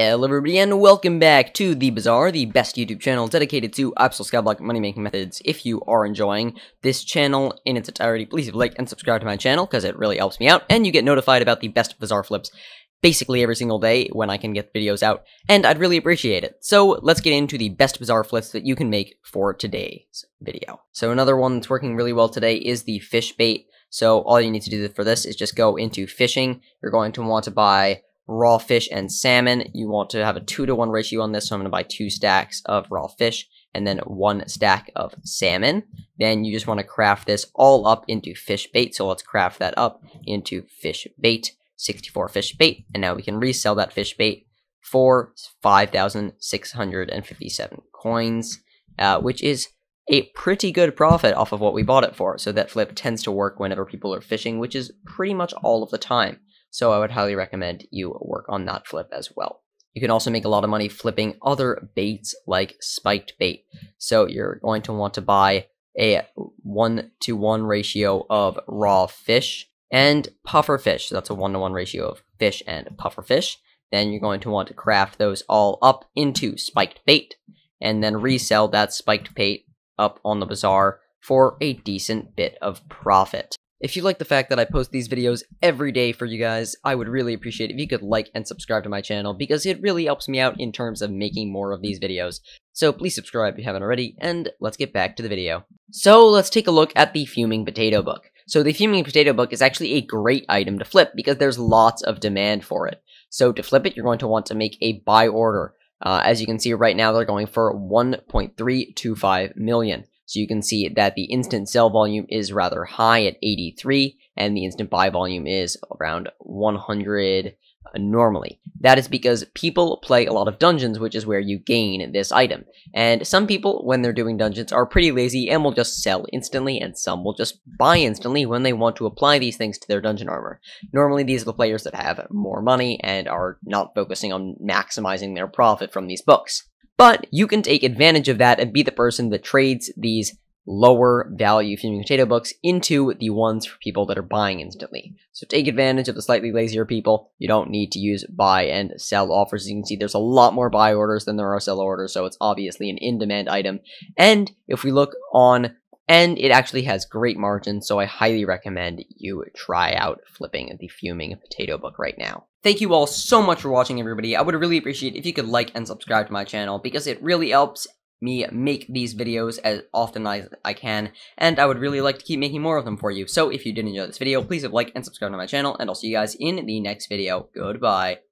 Hello everybody and welcome back to The Bazaar, the best YouTube channel dedicated to Hypixel Skyblock money-making methods. If you are enjoying this channel in its entirety, please leave a like and subscribe to my channel because it really helps me out, and you get notified about the best Bazaar flips basically every single day when I can get videos out, and I'd really appreciate it. So let's get into the best Bazaar flips that you can make for today's video. So another one that's working really well today is the fish bait. So all you need to do for this is just go into fishing. You're going to want to buy raw fish and salmon. You want to have a 2-to-1 ratio on this, so I'm going to buy 2 stacks of raw fish and then 1 stack of salmon. Then you just want to craft this all up into fish bait, so let's craft that up into fish bait, 64 fish bait, and now we can resell that fish bait for 5,657 coins, which is a pretty good profit off of what we bought it for, so that flip tends to work whenever people are fishing, which is pretty much all of the time. So I would highly recommend you work on that flip as well. You can also make a lot of money flipping other baits like spiked bait. So you're going to want to buy a 1-to-1 ratio of raw fish and puffer fish. So that's a 1-to-1 ratio of fish and puffer fish. Then you're going to want to craft those all up into spiked bait and then resell that spiked bait up on the bazaar for a decent bit of profit. If you like the fact that I post these videos every day for you guys, I would really appreciate it if you could like and subscribe to my channel because it really helps me out in terms of making more of these videos. So please subscribe if you haven't already, and let's get back to the video. So let's take a look at the Fuming Potato Book. So the Fuming Potato Book is actually a great item to flip because there's lots of demand for it. So to flip it, you're going to want to make a buy order. As you can see right now, they're going for 1.325 million. So you can see that the instant sell volume is rather high at 83, and the instant buy volume is around 100 normally. That is because people play a lot of dungeons, which is where you gain this item. And some people, when they're doing dungeons, are pretty lazy and will just sell instantly, and some will just buy instantly when they want to apply these things to their dungeon armor. Normally, these are the players that have more money and are not focusing on maximizing their profit from these books. But you can take advantage of that and be the person that trades these lower value Fuming Potato Books into the ones for people that are buying instantly. So take advantage of the slightly lazier people. You don't need to use buy and sell offers. As you can see, there's a lot more buy orders than there are sell orders, so it's obviously an in-demand item. And if we look on end, it actually has great margins, so I highly recommend you try out flipping the Fuming Potato Book right now. Thank you all so much for watching, everybody. I would really appreciate it if you could like and subscribe to my channel because it really helps me make these videos as often as I can, and I would really like to keep making more of them for you. So if you did enjoy this video, please like and subscribe to my channel, and I'll see you guys in the next video. Goodbye.